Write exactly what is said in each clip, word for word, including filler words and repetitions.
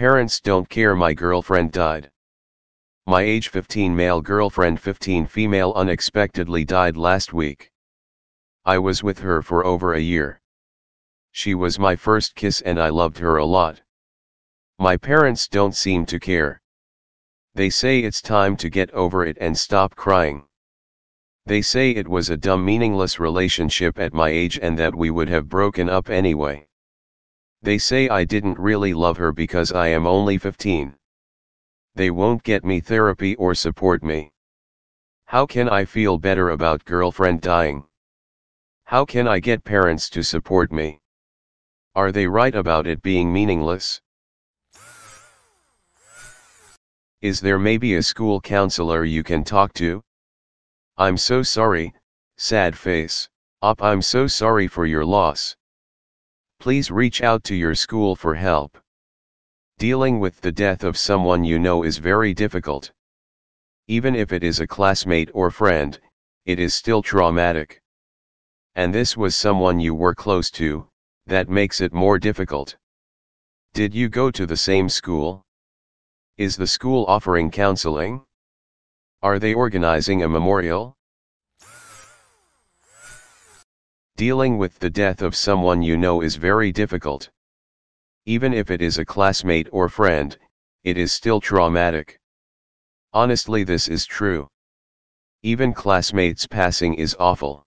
Parents don't care, my girlfriend died. My age fifteen male girlfriend fifteen female unexpectedly died last week. I was with her for over a year. She was my first kiss and I loved her a lot. My parents don't seem to care. They say it's time to get over it and stop crying. They say it was a dumb, meaningless relationship at my age and that we would have broken up anyway. They say I didn't really love her because I am only fifteen. They won't get me therapy or support me. How can I feel better about girlfriend dying? How can I get parents to support me? Are they right about it being meaningless? Is there maybe a school counselor you can talk to? I'm so sorry, sad face, up I'm so sorry for your loss. Please reach out to your school for help. Dealing with the death of someone you know is very difficult. Even if it is a classmate or friend, it is still traumatic. And this was someone you were close to, that makes it more difficult. Did you go to the same school? Is the school offering counseling? Are they organizing a memorial? Dealing with the death of someone you know is very difficult. Even if it is a classmate or friend, it is still traumatic. Honestly, this is true. Even classmates passing is awful.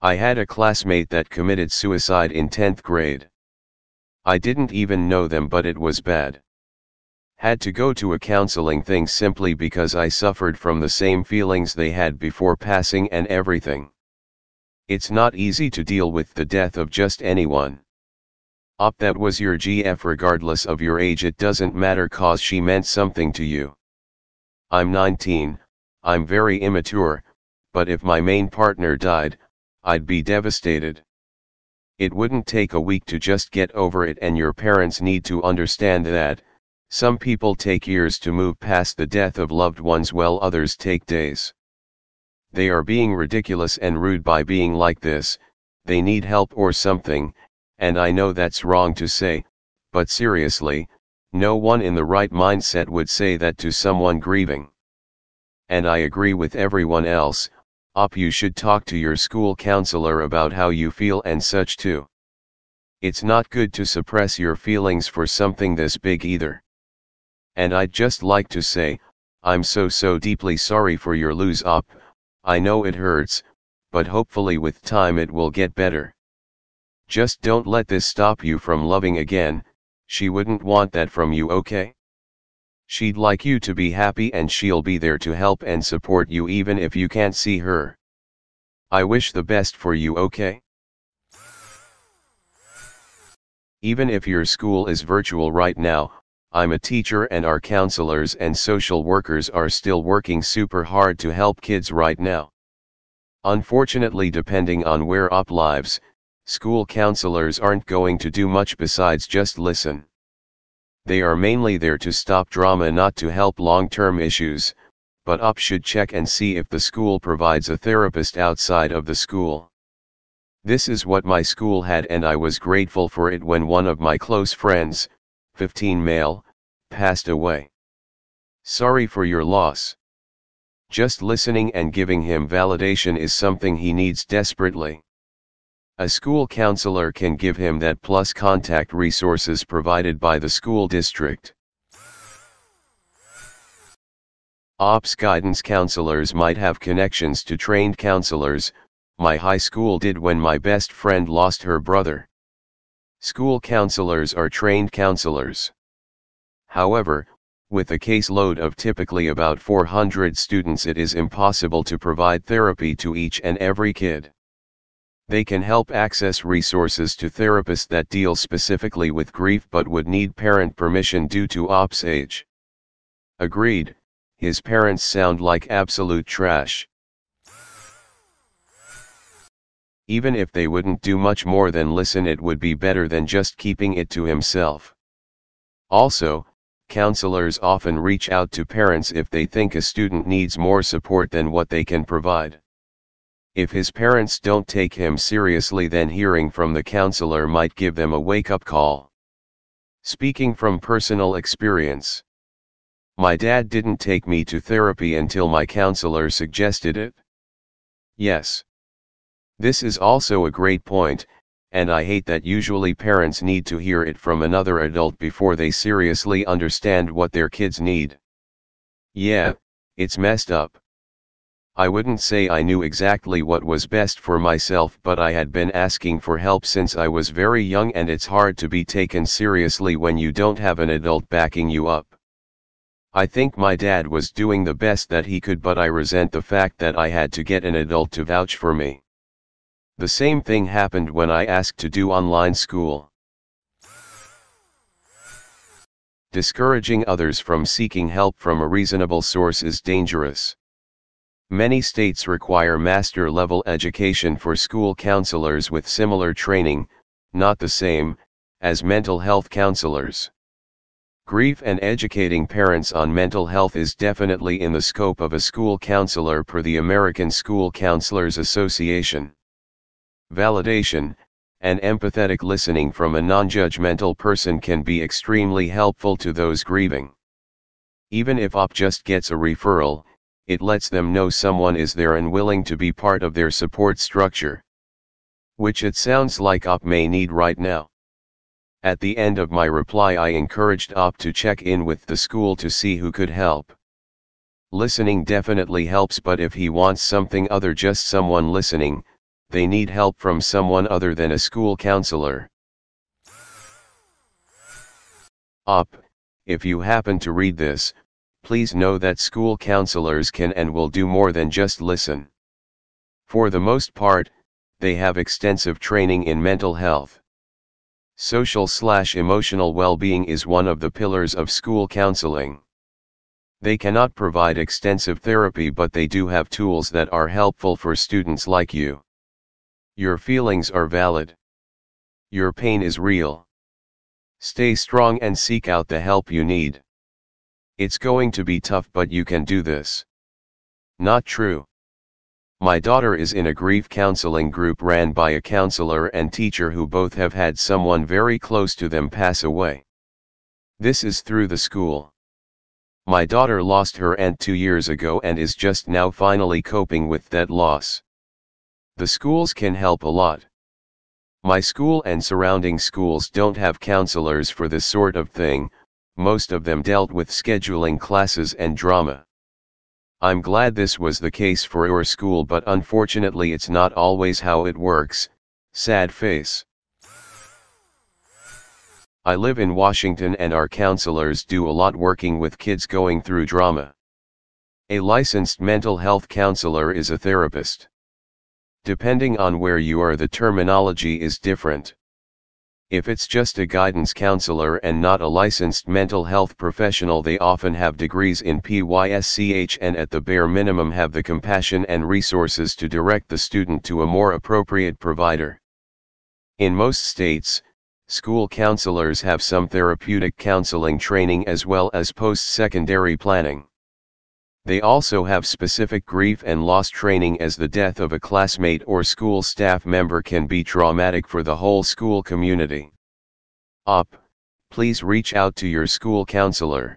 I had a classmate that committed suicide in tenth grade. I didn't even know them, but it was bad. Had to go to a counseling thing simply because I suffered from the same feelings they had before passing and everything. It's not easy to deal with the death of just anyone. Up, that was your G F regardless of your age, it doesn't matter cause she meant something to you. I'm nineteen, I'm very immature, but if my main partner died, I'd be devastated. It wouldn't take a week to just get over it, and your parents need to understand that. Some people take years to move past the death of loved ones while others take days. They are being ridiculous and rude by being like this, they need help or something, and I know that's wrong to say, but seriously, no one in the right mindset would say that to someone grieving. And I agree with everyone else, up you should talk to your school counselor about how you feel and such too. It's not good to suppress your feelings for something this big either. And I'd just like to say, I'm so so deeply sorry for your lose, up. I know it hurts, but hopefully with time it will get better. Just don't let this stop you from loving again, she wouldn't want that from you, okay? She'd like you to be happy and she'll be there to help and support you even if you can't see her. I wish the best for you, okay? Even if your school is virtual right now, I'm a teacher and our counselors and social workers are still working super hard to help kids right now. Unfortunately, depending on where up lives, school counselors aren't going to do much besides just listen. They are mainly there to stop drama, not to help long-term issues, but up should check and see if the school provides a therapist outside of the school. This is what my school had and I was grateful for it when one of my close friends, fifteen male, passed away. Sorry for your loss. Just listening and giving him validation is something he needs desperately. A school counselor can give him that, plus contact resources provided by the school district. Ops guidance counselors might have connections to trained counselors. My high school did when my best friend lost her brother. School counselors are trained counselors. However, with a caseload of typically about four hundred students, it is impossible to provide therapy to each and every kid. They can help access resources to therapists that deal specifically with grief but would need parent permission due to ops age. Agreed, his parents sound like absolute trash. Even if they wouldn't do much more than listen, it would be better than just keeping it to himself. Also, counselors often reach out to parents if they think a student needs more support than what they can provide. If his parents don't take him seriously, then hearing from the counselor might give them a wake-up call. Speaking from personal experience, my dad didn't take me to therapy until my counselor suggested it. Yes. This is also a great point, and I hate that usually parents need to hear it from another adult before they seriously understand what their kids need. Yeah, it's messed up. I wouldn't say I knew exactly what was best for myself, but I had been asking for help since I was very young, and it's hard to be taken seriously when you don't have an adult backing you up. I think my dad was doing the best that he could, but I resent the fact that I had to get an adult to vouch for me. The same thing happened when I asked to do online school. Discouraging others from seeking help from a reasonable source is dangerous. Many states require master-level education for school counselors with similar training, not the same, as mental health counselors. Grief and educating parents on mental health is definitely in the scope of a school counselor per the American School Counselors Association. Validation and empathetic listening from a non-judgmental person can be extremely helpful to those grieving. Even if O P just gets a referral, it lets them know someone is there and willing to be part of their support structure, which it sounds like O P may need right now. At the end of my reply, I encouraged O P to check in with the school to see who could help. Listening definitely helps, but if he wants something other just someone listening, they need help from someone other than a school counselor. O P, if you happen to read this, please know that school counselors can and will do more than just listen. For the most part, they have extensive training in mental health. Social/emotional well-being is one of the pillars of school counseling. They cannot provide extensive therapy, but they do have tools that are helpful for students like you. Your feelings are valid. Your pain is real. Stay strong and seek out the help you need. It's going to be tough, but you can do this. Not true. My daughter is in a grief counseling group ran by a counselor and teacher who both have had someone very close to them pass away. This is through the school. My daughter lost her aunt two years ago and is just now finally coping with that loss. The schools can help a lot. My school and surrounding schools don't have counselors for this sort of thing. Most of them dealt with scheduling classes and drama. I'm glad this was the case for your school, but unfortunately it's not always how it works. Sad face. I live in Washington, and our counselors do a lot working with kids going through drama. A licensed mental health counselor is a therapist. Depending on where you are, the terminology is different. If it's just a guidance counselor and not a licensed mental health professional, they often have degrees in P Y S C H and at the bare minimum have the compassion and resources to direct the student to a more appropriate provider. In most states, school counselors have some therapeutic counseling training as well as post-secondary planning. They also have specific grief and loss training, as the death of a classmate or school staff member can be traumatic for the whole school community. O P, please reach out to your school counselor.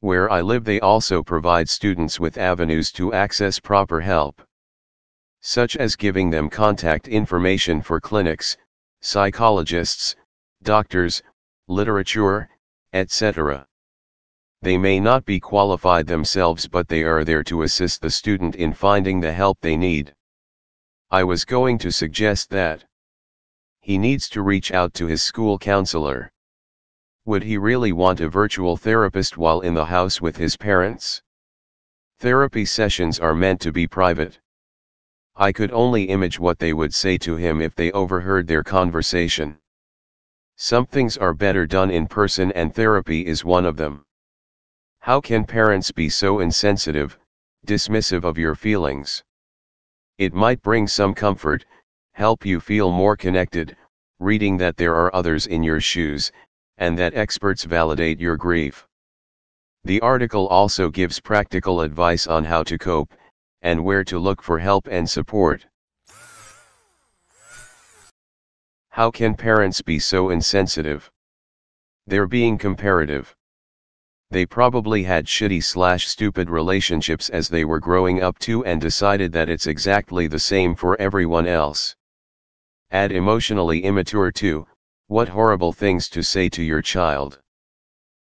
Where I live, they also provide students with avenues to access proper help, such as giving them contact information for clinics, psychologists, doctors, literature, et cetera. They may not be qualified themselves, but they are there to assist the student in finding the help they need. I was going to suggest that he needs to reach out to his school counselor. Would he really want a virtual therapist while in the house with his parents? Therapy sessions are meant to be private. I could only imagine what they would say to him if they overheard their conversation. Some things are better done in person, and therapy is one of them. How can parents be so insensitive, dismissive of your feelings? It might bring some comfort, help you feel more connected, reading that there are others in your shoes, and that experts validate your grief. The article also gives practical advice on how to cope, and where to look for help and support. How can parents be so insensitive? They're being comparative. They probably had shitty slash stupid relationships as they were growing up too, and decided that it's exactly the same for everyone else. Add emotionally immature too. What horrible things to say to your child.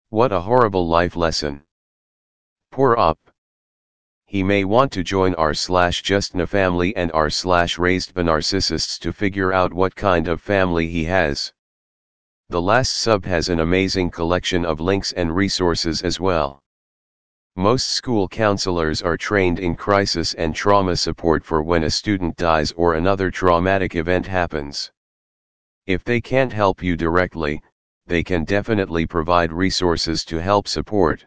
What a horrible life lesson. Pour up. He may want to join our slash justna family and our slash raised by narcissists to figure out what kind of family he has. The last sub has an amazing collection of links and resources as well. Most school counselors are trained in crisis and trauma support for when a student dies or another traumatic event happens. If they can't help you directly, they can definitely provide resources to help support.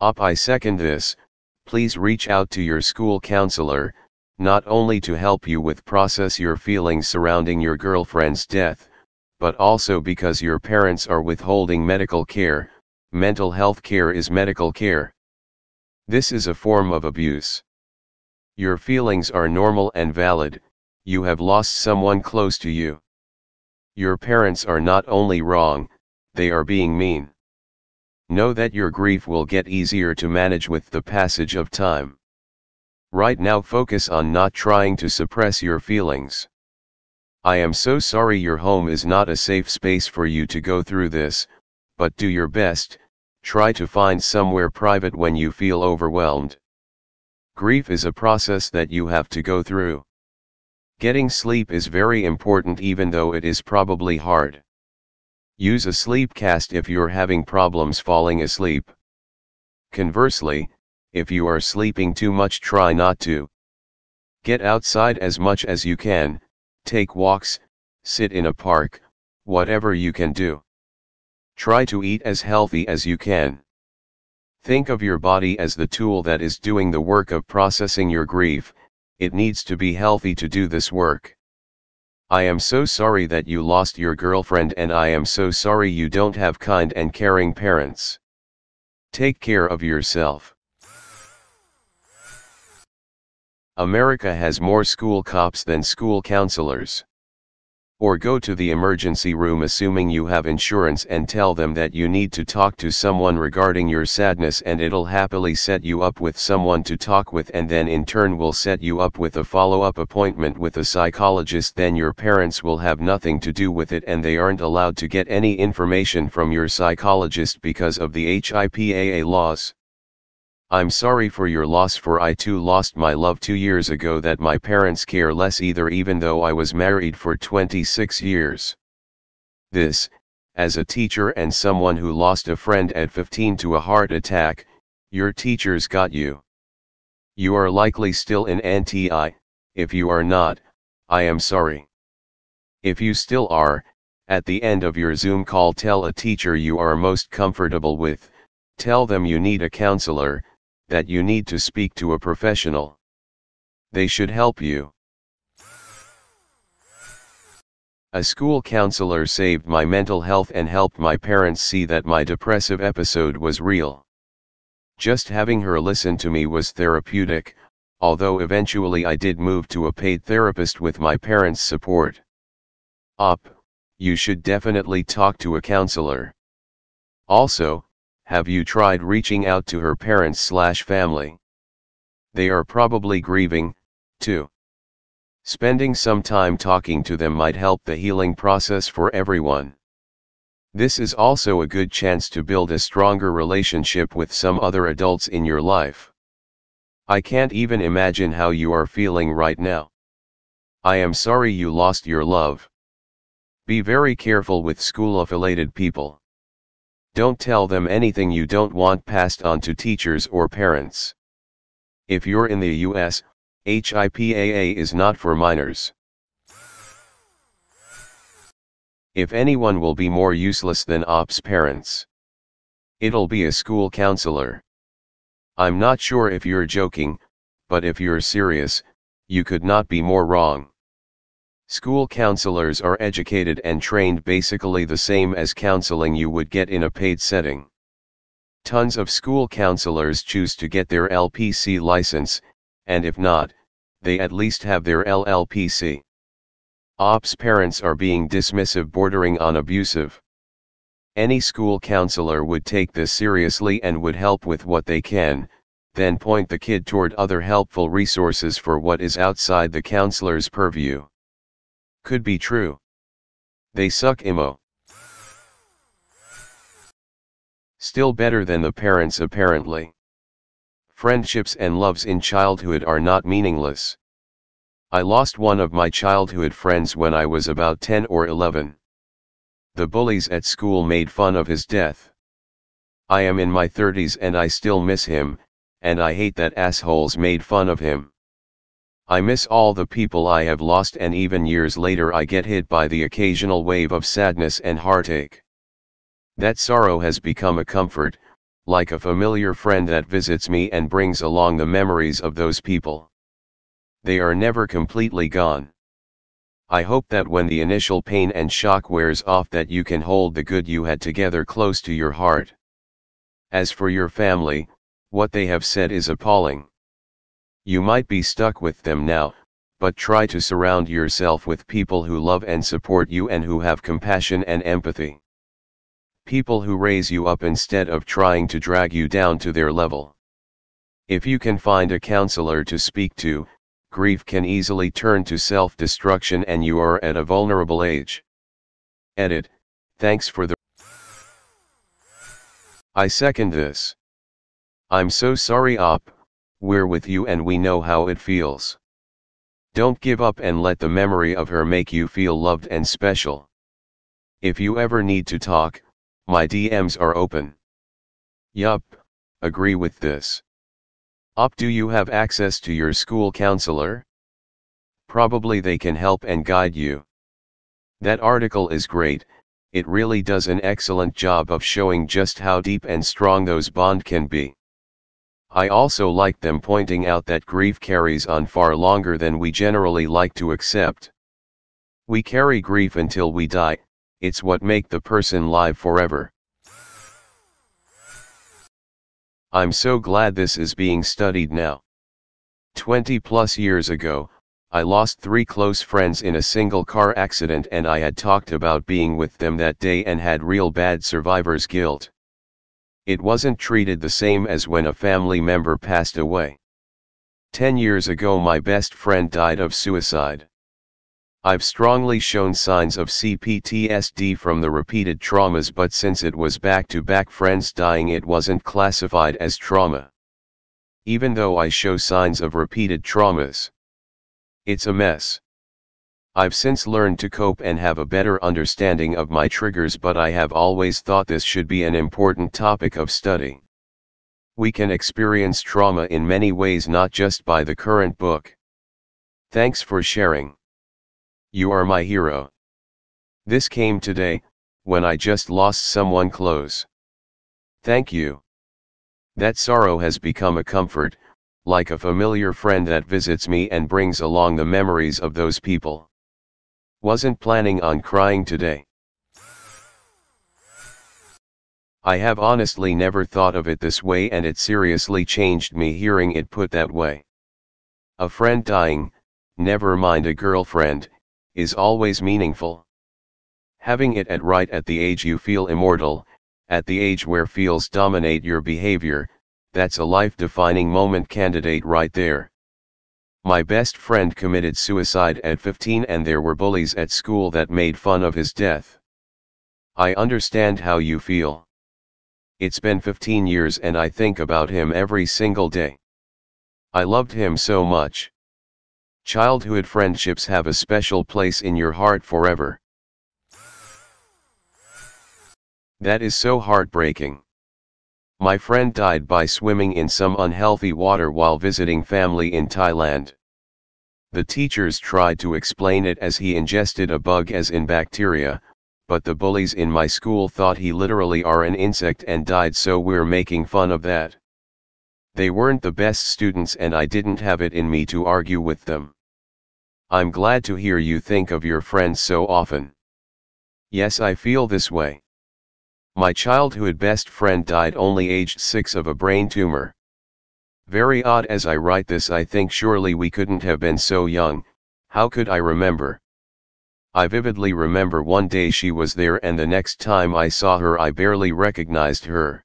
Up, I second this. Please reach out to your school counselor, not only to help you with process your feelings surrounding your girlfriend's death, but also because your parents are withholding medical care. Mental health care is medical care. This is a form of abuse. Your feelings are normal and valid. You have lost someone close to you. Your parents are not only wrong, they are being mean. Know that your grief will get easier to manage with the passage of time. Right now, focus on not trying to suppress your feelings. I am so sorry your home is not a safe space for you to go through this, but do your best. Try to find somewhere private when you feel overwhelmed. Grief is a process that you have to go through. Getting sleep is very important, even though it is probably hard. Use a sleep cast if you're having problems falling asleep. Conversely, if you are sleeping too much, try not to. Get outside as much as you can, take walks, sit in a park, whatever you can do. Try to eat as healthy as you can. Think of your body as the tool that is doing the work of processing your grief. It needs to be healthy to do this work. I am so sorry that you lost your girlfriend, and I am so sorry you don't have kind and caring parents. Take care of yourself. America has more school cops than school counselors. Or go to the emergency room assuming you have insurance and tell them that you need to talk to someone regarding your sadness, and it'll happily set you up with someone to talk with, and then in turn will set you up with a follow-up appointment with a psychologist. Then your parents will have nothing to do with it, and they aren't allowed to get any information from your psychologist because of the HIPAA laws. I'm sorry for your loss, for I too lost my love two years ago. That my parents care less either, even though I was married for twenty-six years. This, as a teacher and someone who lost a friend at fifteen to a heart attack, your teachers got you. You are likely still in N T I, if you are not, I am sorry. If you still are, at the end of your Zoom call, tell a teacher you are most comfortable with, tell them you need a counselor, that you need to speak to a professional. They should help you. A school counselor saved my mental health and helped my parents see that my depressive episode was real. Just having her listen to me was therapeutic, although eventually I did move to a paid therapist with my parents' support. Up, you should definitely talk to a counselor. Also, have you tried reaching out to her parents slash family? They are probably grieving, too. Spending some time talking to them might help the healing process for everyone. This is also a good chance to build a stronger relationship with some other adults in your life. I can't even imagine how you are feeling right now. I am sorry you lost your love. Be very careful with school-affiliated people. Don't tell them anything you don't want passed on to teachers or parents. If you're in the U S, HIPAA is not for minors. If anyone will be more useless than O P's parents, it'll be a school counselor. I'm not sure if you're joking, but if you're serious, you could not be more wrong. School counselors are educated and trained basically the same as counseling you would get in a paid setting. Tons of school counselors choose to get their L P C license, and if not, they at least have their L L P C. O P S parents are being dismissive, bordering on abusive. Any school counselor would take this seriously and would help with what they can, then point the kid toward other helpful resources for what is outside the counselor's purview. Could be true. They suck emo. Still better than the parents apparently. Friendships and loves in childhood are not meaningless. I lost one of my childhood friends when I was about ten or eleven. The bullies at school made fun of his death. I am in my thirties and I still miss him, and I hate that assholes made fun of him. I miss all the people I have lost, and even years later I get hit by the occasional wave of sadness and heartache. That sorrow has become a comfort, like a familiar friend that visits me and brings along the memories of those people. They are never completely gone. I hope that when the initial pain and shock wears off, that you can hold the good you had together close to your heart. As for your family, what they have said is appalling. You might be stuck with them now, but try to surround yourself with people who love and support you and who have compassion and empathy. People who raise you up instead of trying to drag you down to their level. If you can find a counselor to speak to, grief can easily turn to self-destruction and you are at a vulnerable age. Edit. Thanks for the... I second this. I'm so sorry, O P. We're with you and we know how it feels. Don't give up and let the memory of her make you feel loved and special. If you ever need to talk, my D Ms are open. Yup, agree with this. O P, do you have access to your school counselor? Probably they can help and guide you. That article is great, it really does an excellent job of showing just how deep and strong those bonds can be. I also like them pointing out that grief carries on far longer than we generally like to accept. We carry grief until we die. It's what makes the person live forever. I'm so glad this is being studied now. twenty plus years ago, I lost three close friends in a single car accident, and I had talked about being with them that day and had real bad survivor's guilt. It wasn't treated the same as when a family member passed away. Ten years ago my best friend died of suicide. I've strongly shown signs of C P T S D from the repeated traumas, but since it was back-to-back friends dying, it wasn't classified as trauma. Even though I show signs of repeated traumas. It's a mess. I've since learned to cope and have a better understanding of my triggers, but I have always thought this should be an important topic of study. We can experience trauma in many ways, not just by the current book. Thanks for sharing. You are my hero. This came today, when I just lost someone close. Thank you. That sorrow has become a comfort, like a familiar friend that visits me and brings along the memories of those people. Wasn't planning on crying today. I have honestly never thought of it this way, and it seriously changed me hearing it put that way. A friend dying, never mind a girlfriend, is always meaningful. Having it at right at the age you feel immortal, at the age where feels dominate your behavior, that's a life-defining moment candidate right there. My best friend committed suicide at fifteen, and there were bullies at school that made fun of his death. I understand how you feel. It's been fifteen years and I think about him every single day. I loved him so much. Childhood friendships have a special place in your heart forever. That is so heartbreaking. My friend died by swimming in some unhealthy water while visiting family in Thailand. The teachers tried to explain it as he ingested a bug, as in bacteria, but the bullies in my school thought he literally are an insect and died, so we're making fun of that. They weren't the best students and I didn't have it in me to argue with them. I'm glad to hear you think of your friends so often. Yes, I feel this way. My childhood best friend died only aged six of a brain tumor. Very odd. As I write this I think surely we couldn't have been so young, how could I remember? I vividly remember one day she was there, and the next time I saw her I barely recognized her.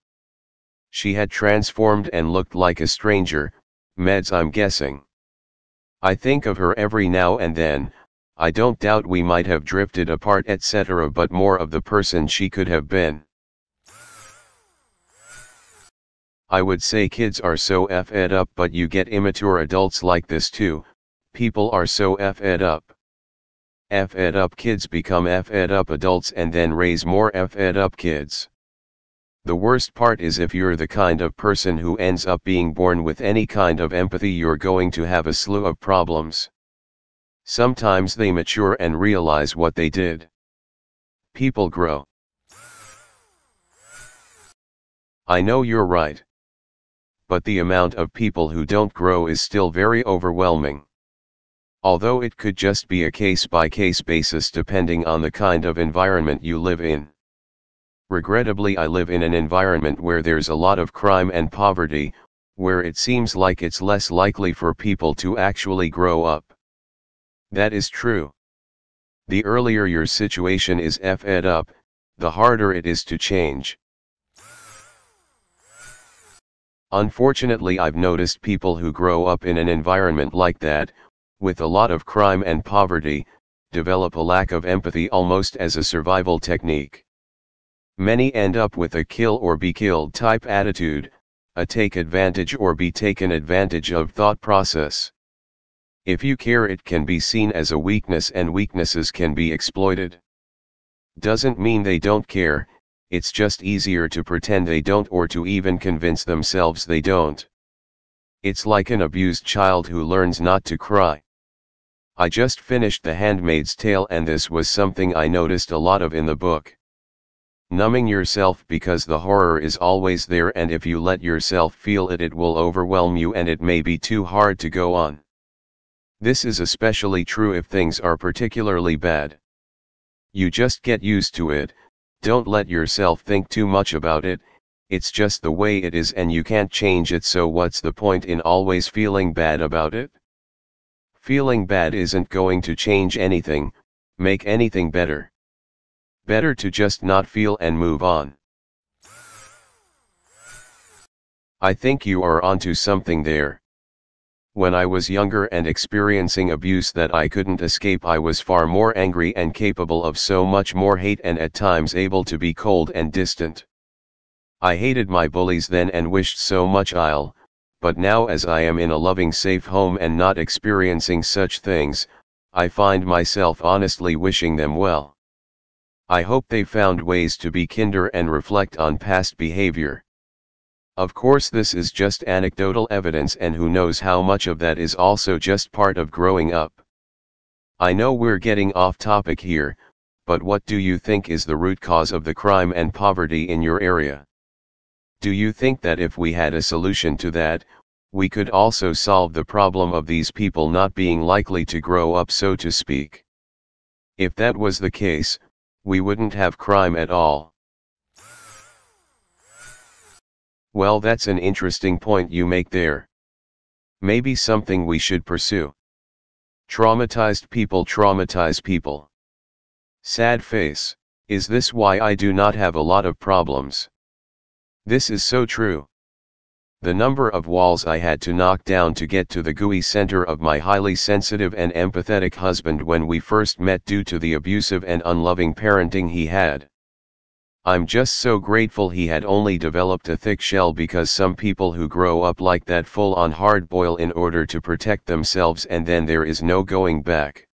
She had transformed and looked like a stranger, meds I'm guessing. I think of her every now and then. I don't doubt we might have drifted apart, et cetera, but more of the person she could have been. I would say kids are so f'd up, but you get immature adults like this too. People are so f'd up. F'd up kids become f'd up adults and then raise more f'd up kids. The worst part is, if you're the kind of person who ends up being born with any kind of empathy, you're going to have a slew of problems. Sometimes they mature and realize what they did. People grow. I know you're right. But the amount of people who don't grow is still very overwhelming. Although it could just be a case-by-case basis depending on the kind of environment you live in. Regrettably, I live in an environment where there's a lot of crime and poverty, where it seems like it's less likely for people to actually grow up. That is true. The earlier your situation is f'd up, the harder it is to change. Unfortunately, I've noticed people who grow up in an environment like that, with a lot of crime and poverty, develop a lack of empathy almost as a survival technique. Many end up with a kill or be killed type attitude, a take advantage or be taken advantage of thought process. If you care, it can be seen as a weakness, and weaknesses can be exploited. Doesn't mean they don't care, it's just easier to pretend they don't, or to even convince themselves they don't. It's like an abused child who learns not to cry. I just finished The Handmaid's Tale, and this was something I noticed a lot of in the book. Numbing yourself, because the horror is always there, and if you let yourself feel it, it will overwhelm you and it may be too hard to go on. This is especially true if things are particularly bad. You just get used to it, don't let yourself think too much about it, it's just the way it is and you can't change it, so what's the point in always feeling bad about it? Feeling bad isn't going to change anything, make anything better. Better to just not feel and move on. I think you are onto something there. When I was younger and experiencing abuse that I couldn't escape, I was far more angry and capable of so much more hate, and at times able to be cold and distant. I hated my bullies then and wished so much I'll, but now, as I am in a loving, safe home and not experiencing such things, I find myself honestly wishing them well. I hope they found ways to be kinder and reflect on past behavior. Of course, this is just anecdotal evidence, and who knows how much of that is also just part of growing up. I know we're getting off topic here, but what do you think is the root cause of the crime and poverty in your area? Do you think that if we had a solution to that, we could also solve the problem of these people not being likely to grow up, so to speak? If that was the case, we wouldn't have crime at all. Well, that's an interesting point you make there. Maybe something we should pursue. Traumatized people traumatize people. Sad face. Is this why I do not have a lot of problems? This is so true. The number of walls I had to knock down to get to the gooey center of my highly sensitive and empathetic husband when we first met, due to the abusive and unloving parenting he had. I'm just so grateful he had only developed a thick shell, because some people who grow up like that full on hard boil in order to protect themselves, and then there is no going back.